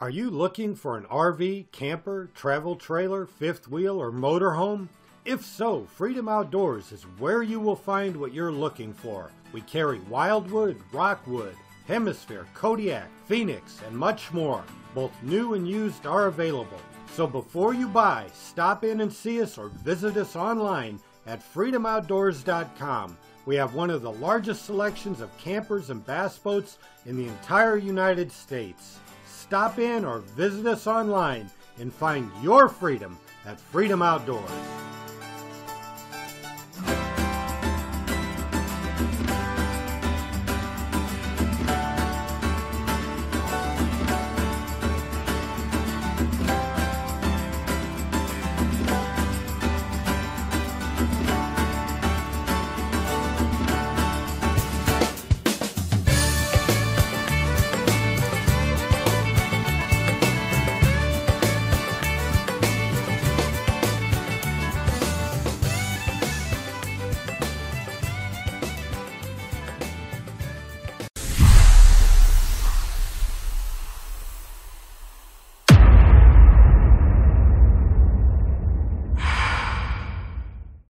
Are you looking for an RV, camper, travel trailer, fifth wheel, or motorhome? If so, Freedom Outdoors is where you will find what you're looking for. We carry Wildwood, Rockwood, Hemisphere, Kodiak, Phoenix, and much more. Both new and used are available. So before you buy, stop in and see us or visit us online at freedomoutdoors.com. We have one of the largest selections of campers and bass boats in the entire United States. Stop in or visit us online and find your freedom at Freedom Outdoors.